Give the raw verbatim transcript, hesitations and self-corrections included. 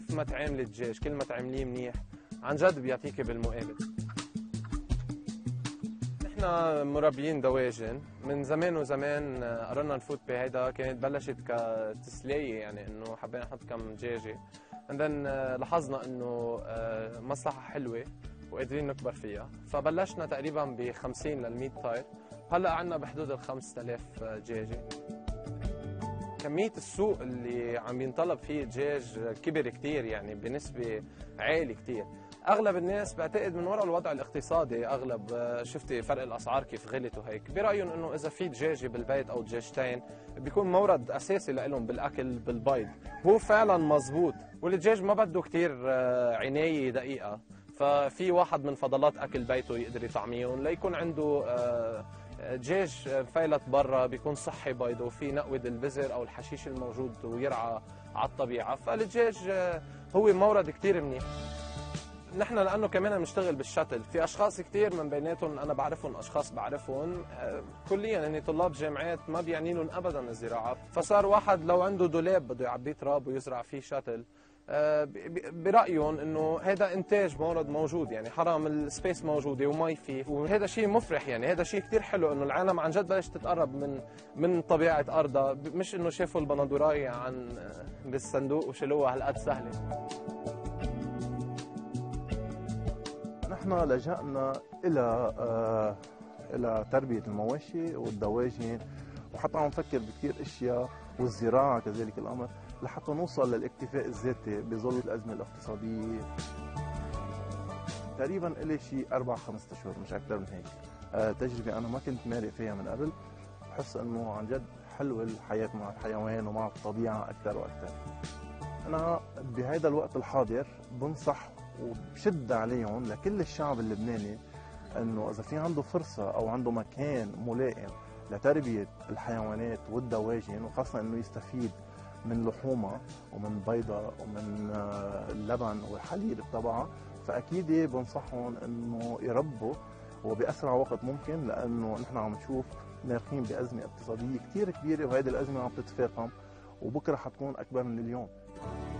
كيف ما تعامل الدجاج، كل ما تعامليه منيح عن جد بيعطيك بالمقابل. نحن مربيين دواجن من زمان وزمان، قررنا نفوت بهيدا. كانت بلشت كتسليه، يعني انه حبينا نحط كم دجاجه، بعدين لاحظنا انه مصلحه حلوه وقادرين نكبر فيها، فبلشنا تقريبا ب خمسين لل مية طير، هلا عندنا بحدود ال خمسة آلاف دجاجه. كمية السوق اللي عم ينطلب فيه دجاج كبر كتير، يعني بنسبة عالية كتير. أغلب الناس بعتقد من وراء الوضع الاقتصادي، أغلب شفتي فرق الأسعار كيف غلت وهيك، برأيهم إنه إذا في دجاجة بالبيت أو دجاجتين بيكون مورد أساسي لهم بالأكل بالبيض. هو فعلا مزبوط، والدجاج ما بده كتير عناية دقيقة، ففي واحد من فضلات أكل بيته يقدر يطعميهم ليكون عنده دجاج فيلت برا بيكون صحي بيضه، وفي نقود البذر او الحشيش الموجود ويرعى على الطبيعه، فالدجاج هو مورد كثير منيح. نحن لانه كمان بنشتغل بالشتل، في اشخاص كثير من بيناتهم انا بعرفهم، اشخاص بعرفهم كليا هن طلاب جامعات ما بيعني لهم ابدا الزراعه، فصار واحد لو عنده دولاب بده يعبيه تراب ويزرع فيه شتل، برأيهم انه هذا انتاج مورد موجود، يعني حرام السبيس موجوده ومي فيه، وهذا شيء مفرح، يعني هذا شيء كثير حلو انه العالم عن جد بلشت تتقرب من من طبيعه ارضها، مش انه شافوا البندورايه عن بالصندوق وشالوها هالقد سهله. نحن لجأنا الى آه الى تربيه المواشي والدواجن، وحتى عم نفكر بكثير اشياء، والزراعه كذلك الامر، لحتى نوصل للاكتفاء الذاتي بظل الازمه الاقتصاديه. تقريبا لي شي اربع خمس اشهر مش اكثر من هيك، أه تجربه انا ما كنت مالي فيها من قبل، بحس انه عن جد حلوه الحياه مع الحيوان ومع الطبيعه اكثر واكثر. انا بهذا الوقت الحاضر بنصح وبشد عليهم لكل الشعب اللبناني انه اذا في عنده فرصه او عنده مكان ملائم لتربيه الحيوانات والدواجن، وخاصه انه يستفيد من لحومها ومن بيضها ومن اللبن والحليب طبعا، فاكيد بنصحهم انه يربوا وباسرع وقت ممكن، لانه نحن عم نشوف نارخين بازمه اقتصاديه كثير كبيره، وهيدي الازمه عم تتفاقم، وبكره حتكون اكبر من اليوم.